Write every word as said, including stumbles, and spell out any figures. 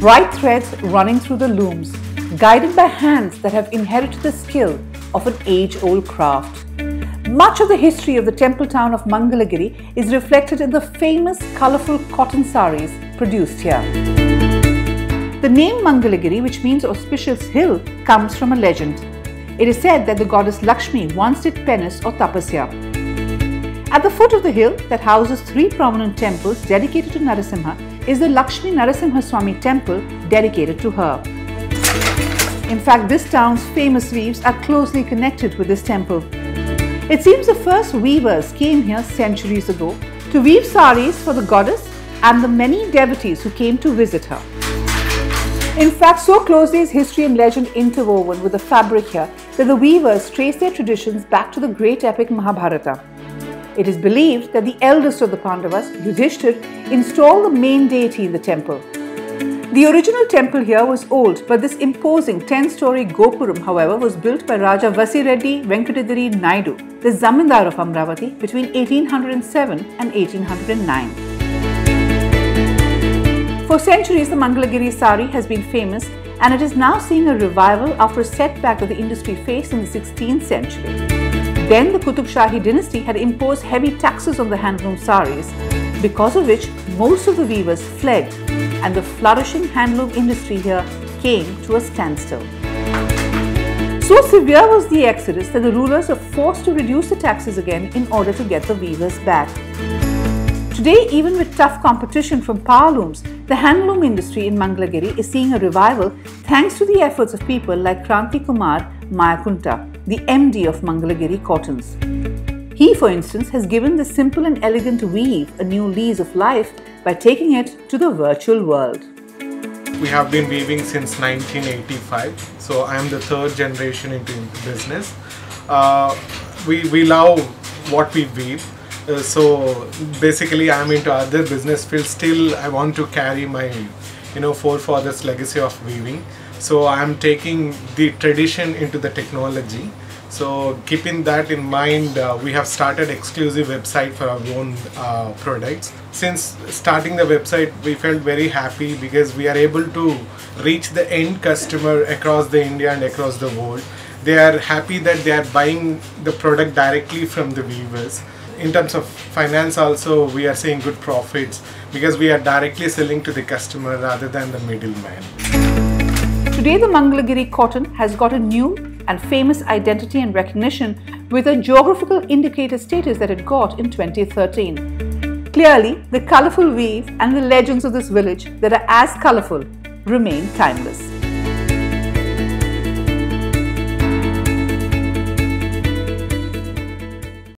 bright threads running through the looms, guided by hands that have inherited the skill of an age-old craft. Much of the history of the temple town of Mangalagiri is reflected in the famous colourful cotton saris produced here. The name Mangalagiri, which means auspicious hill, comes from a legend. It is said that the goddess Lakshmi once did penance or tapasya. At the foot of the hill that houses three prominent temples dedicated to Narasimha is the Lakshmi Narasimha Swami temple dedicated to her. In fact, this town's famous weaves are closely connected with this temple. It seems the first weavers came here centuries ago to weave saris for the goddess and the many devotees who came to visit her. In fact, so closely is history and legend interwoven with the fabric here that the weavers trace their traditions back to the great epic Mahabharata. It is believed that the eldest of the Pandavas, Yudhishthir, installed the main deity in the temple. The original temple here was old, but this imposing ten-storey Gopuram, however, was built by Raja Vasireddy Venkatgiri Naidu, the Zamindar of Amravati, between eighteen oh seven and eighteen oh nine. For centuries, the Mangalagiri sari has been famous, and it is now seeing a revival after a setback that the industry faced in the sixteenth century. Then, the Qutub Shahi dynasty had imposed heavy taxes on the handloom saris, because of which most of the weavers fled, and the flourishing handloom industry here came to a standstill. So severe was the exodus that the rulers were forced to reduce the taxes again in order to get the weavers back. Today, even with tough competition from power looms, the handloom industry in Mangalagiri is seeing a revival thanks to the efforts of people like Kranti Kumar Mayakunta, the M D of Mangalagiri Cottons. He, for instance, has given this simple and elegant weave a new lease of life by taking it to the virtual world. We have been weaving since nineteen eighty-five, so I am the third generation into business. Uh, we, we love what we weave, uh, so basically I am into other business fields. Still, I want to carry my you know, forefathers' legacy of weaving, so I am taking the tradition into the technology. So keeping that in mind, uh, we have started exclusive website for our own uh, products. Since starting the website, we felt very happy because we are able to reach the end customer across the India and across the world. They are happy that they are buying the product directly from the weavers. In terms of finance also, we are seeing good profits because we are directly selling to the customer rather than the middleman. Today, the Mangalagiri cotton has got a new and famous identity and recognition with a geographical indicator status that it got in twenty thirteen. Clearly, the colourful weave and the legends of this village that are as colourful remain timeless.